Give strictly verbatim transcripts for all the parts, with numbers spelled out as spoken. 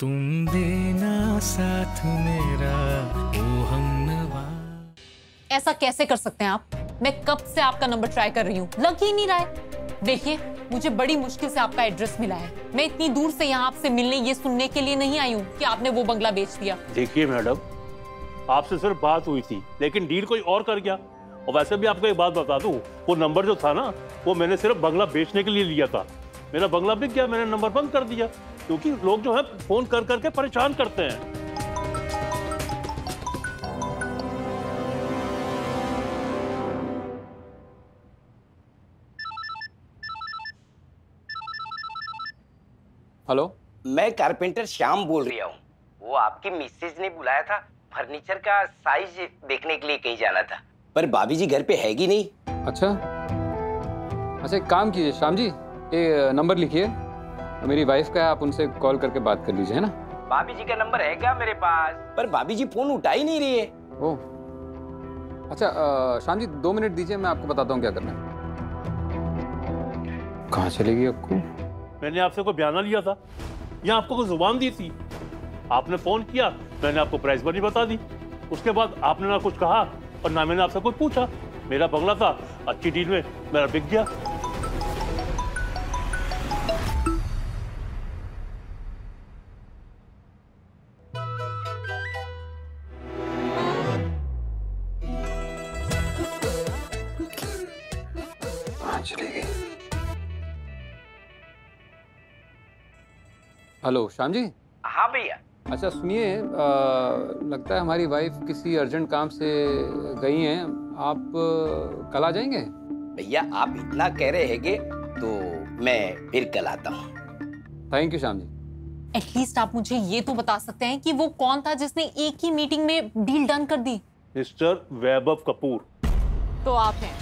तुम देना साथ मेरा ओ हम नवा। ऐसा कैसे कर सकते हैं आप? मैं कब से आपका नंबर ट्राई कर रही हूँ, लग ही नहीं रहा है। देखिए, मुझे बड़ी मुश्किल से आपका एड्रेस मिला है। मैं इतनी दूर से यहाँ आपसे मिलने, ये सुनने के लिए नहीं आई हूँ कि आपने वो बंगला बेच दिया। देखिए मैडम, आपसे सिर्फ बात हुई थी, लेकिन डील कोई और कर गया। और वैसे भी आपको एक बात बता दूं, वो नंबर जो था ना, वो मैंने सिर्फ बंगला बेचने के लिए लिया था। मेरा बंगला बिक गया, मैंने नंबर बंद कर दिया, क्योंकि लोग जो है फोन कर करके परेशान करते हैं। हेलो, मैं कारपेंटर श्याम बोल रहा हूँ। वो आपकी मिसेज ने बुलाया था, फर्नीचर का साइज देखने के लिए कहीं जाना था, पर भाभी जी घर पे है कि नहीं। अच्छा अच्छा एक काम कीजिए श्याम जी, ये नंबर लिखिए, मेरी वाइफ का है, आप उनसे कॉल करके बात कर लीजिए, है ना। भाभी जी का नंबर है क्या मेरे पास, पर भाभी जी फोन उठा ही नहीं रही है। ओ अच्छा श्याम जी, दो मिनट दीजिए, मैं आपको बताता हूँ क्या करना है। कहाँ चलेगी आपको? मैंने आपसे कोई बयाना लिया था या आपको कोई जुबान दी थी? आपने फोन किया, मैंने आपको प्राइस बनी बता दी, उसके बाद आपने ना कुछ कहा और ना मैंने आपसे कुछ पूछा। मेरा बंगला था, अच्छी डील में मेरा बिक गया। हेलो श्याम जी। हाँ भैया। अच्छा सुनिए, लगता है हमारी वाइफ किसी अर्जेंट काम से गई हैं, आप आ, कल आ जाएंगे? भैया आप इतना कह रहे हैं कि तो मैं फिर कल आता हूँ। Thank you Shyam ji. At least आप मुझे ये तो बता सकते हैं कि वो कौन था जिसने एक ही मीटिंग में डील डन कर दी? मिस्टर वैभव कपूर। तो आप हैं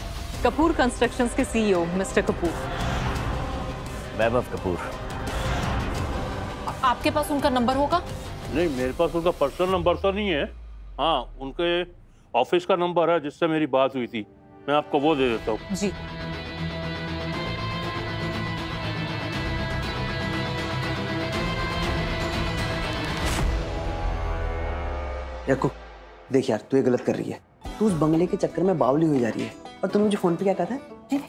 कपूर कंस्ट्रक्शंस के सीईओ मिस्टर कपूर? वैभव कपूर। आपके पास उनका नंबर होगा? नहीं, मेरे पास उनका पर्सनल नंबर तो नहीं है। हाँ, उनके ऑफिस का नंबर है जिससे मेरी बात हुई थी, मैं आपको वो दे देता हूँ। जी। देखो, देख यार, तू ये गलत कर रही है। तू उस बंगले के चक्कर में बावली हो जा रही है, और तुम मुझे फोन पे क्या कहता है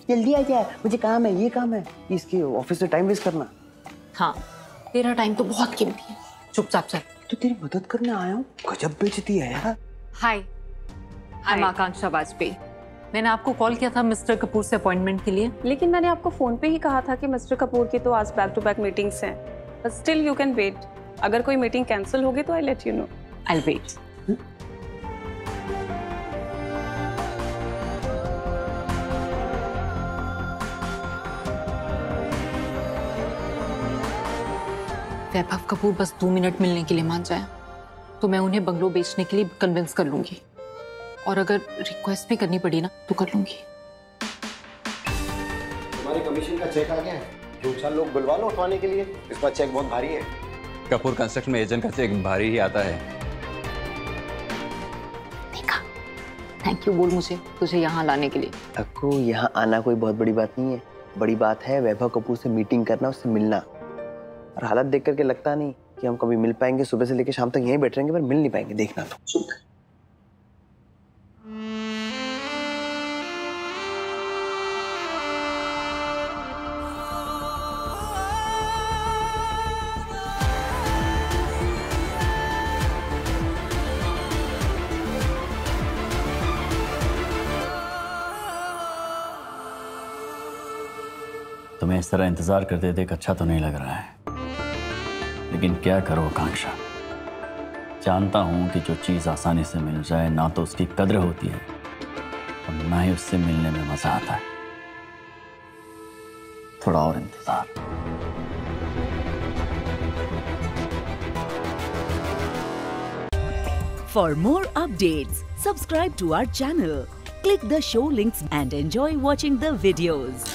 जल्दी आ जाए, मुझे काम है, ये काम है, इसके ऑफिस से टाइम वेस्ट करना। हाँ, तेरा टाइम तो बहुत कीमती है, चुपचाप चल। तो तेरी मदद करने आया हूँ, गजब बेइज्जती है यार। Hi, I am Akanksha Bajpai. मैंने आपको कॉल किया था मिस्टर कपूर से अपॉइंटमेंट के लिए, लेकिन मैंने आपको फोन पे ही कहा था कि मिस्टर कपूर की तो आज बैक टू बैक मीटिंग्स हैं, but still you can wait. अगर कोई मीटिंग कैंसिल होगी तो I let you know. I will wait. Vaibhav Kapoor बस दो मिनट मिलने के लिए मान जाए तो मैं उन्हें बंगलो बेचने के लिए कन्विंस कर लूंगी, और अगर रिक्वेस्ट भी करनी पड़ी ना तो कर लूंगी। तुम्हारे कमीशन का चेक आ गया है, दो चार लोग बुलवा लो उठवाने के लिए, इस बार चेक बहुत भारी है। कपूर कंस्ट्रक्शन में एजेंट का चेक भारी ही आता है। देखा, थैंक यू बोल मुझे, तुझे यहाँ लाने के लिए। अक्कू, यहाँ आना कोई बहुत बड़ी बात नहीं है, बड़ी बात है वैभव कपूर से मीटिंग करना, उससे मिलना। और हालत देख करके लगता नहीं कि हम कभी मिल पाएंगे, सुबह से लेकर शाम तक यहीं बैठ रहेंगे पर मिल नहीं पाएंगे, देखना तो। तुम्हें इस तरह इंतजार करते देख अच्छा तो नहीं लग रहा है, लेकिन क्या करो आकांक्षा, जानता हूं कि जो चीज आसानी से मिल जाए ना तो उसकी कद्र होती है और ना ही उससे मिलने में मजा आता है। थोड़ा और इंतजार। For more updates, subscribe to our channel, click the show links and enjoy watching the videos.